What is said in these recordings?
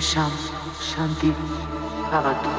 Visham Shanti Bhavatu.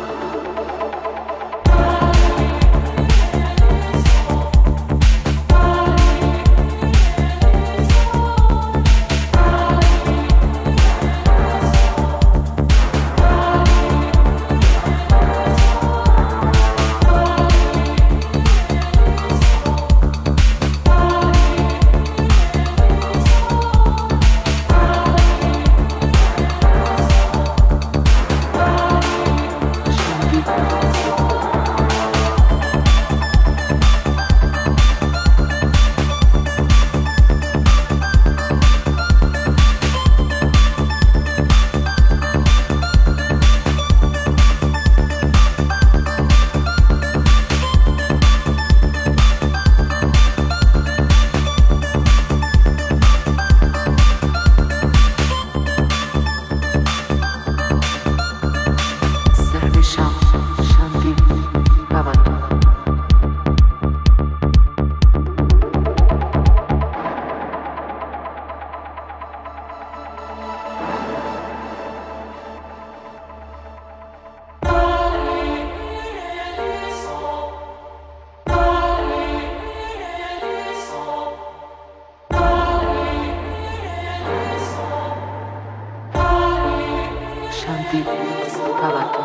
Shanti Bhavatu.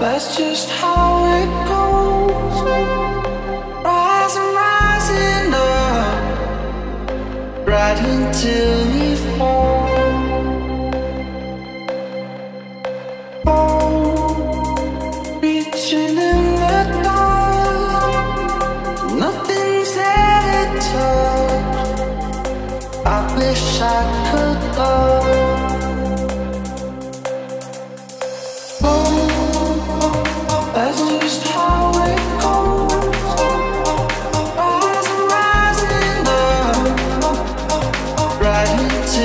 That's just how it goes. Rising, rising up, right until we fall. Oh, reaching in the dark, nothing's ever touched. I wish I could love. Right into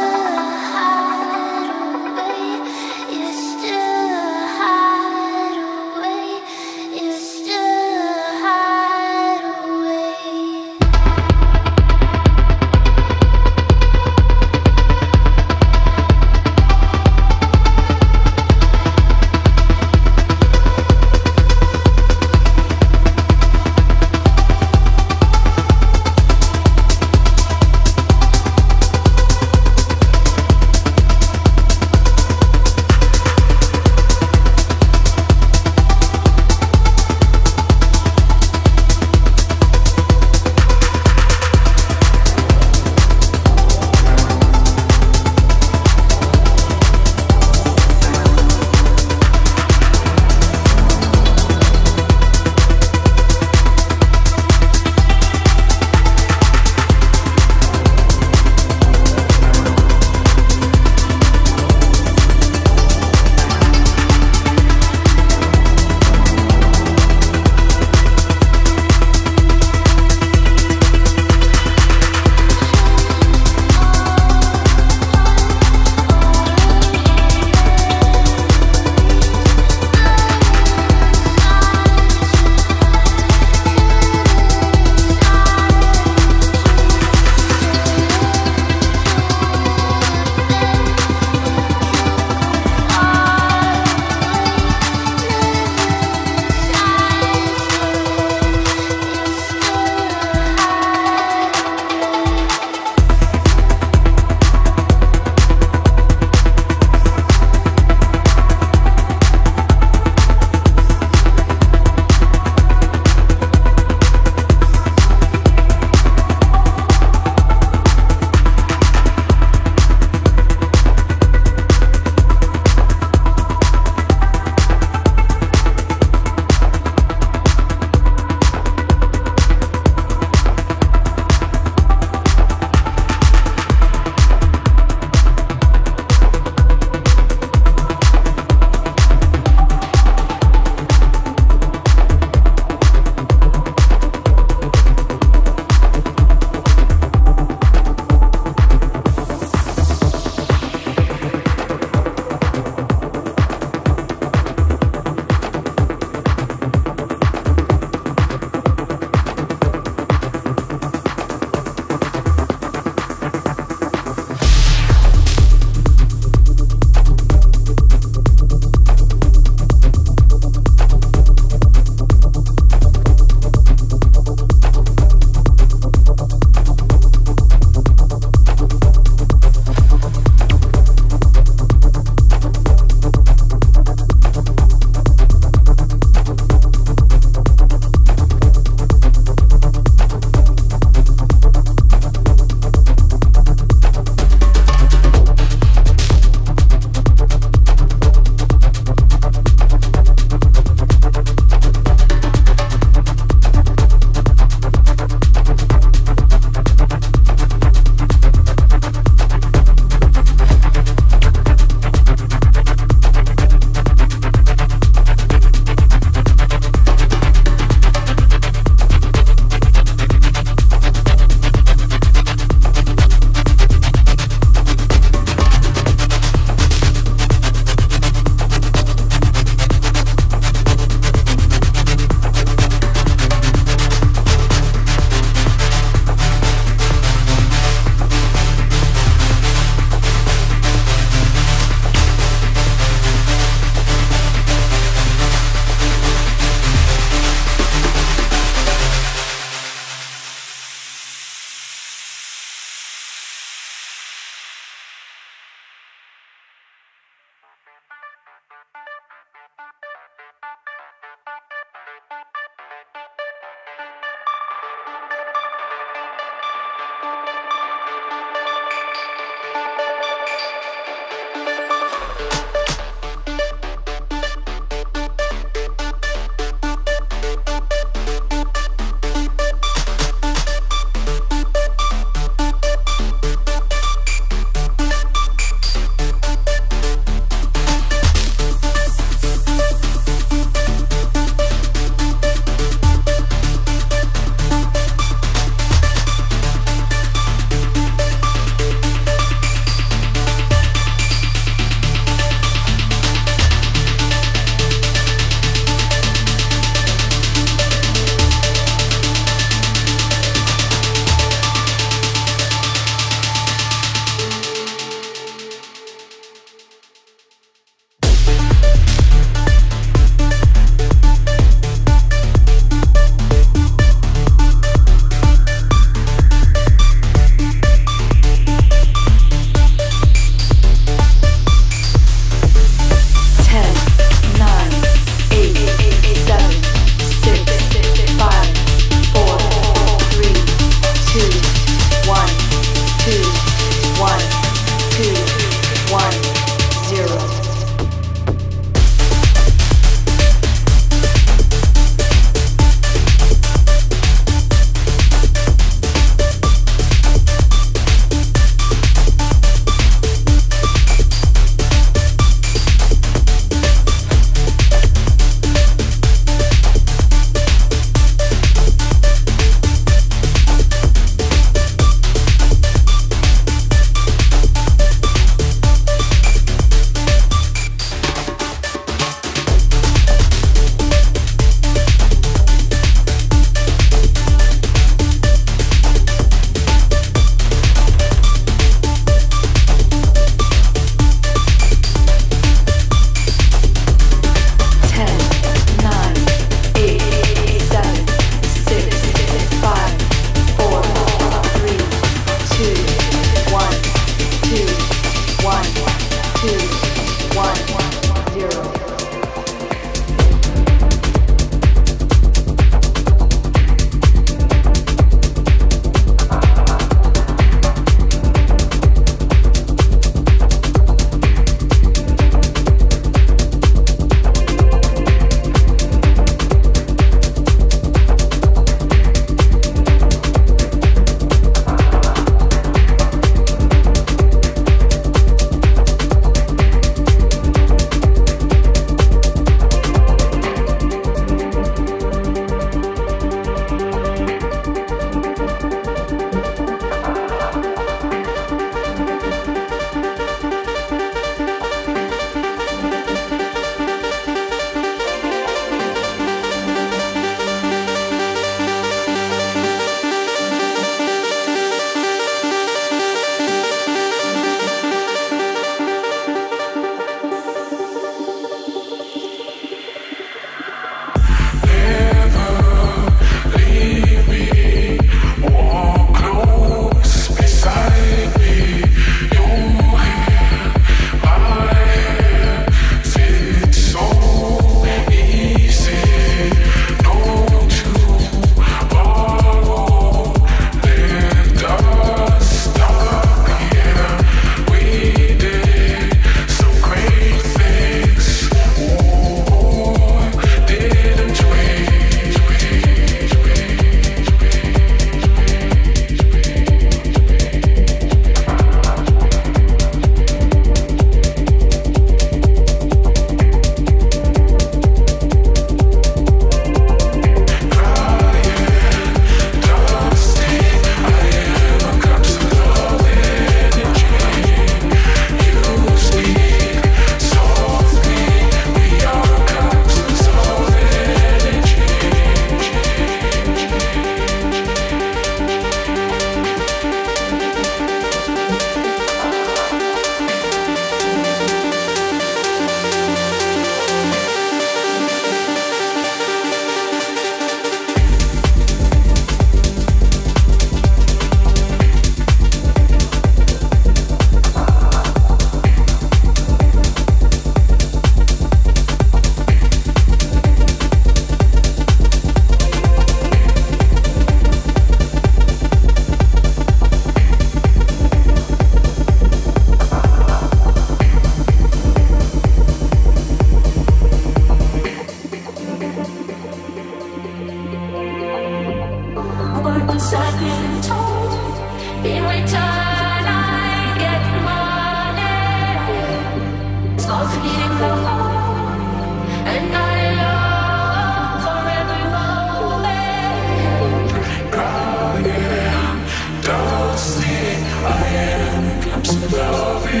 Would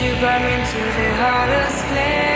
you grab me to the hardest place?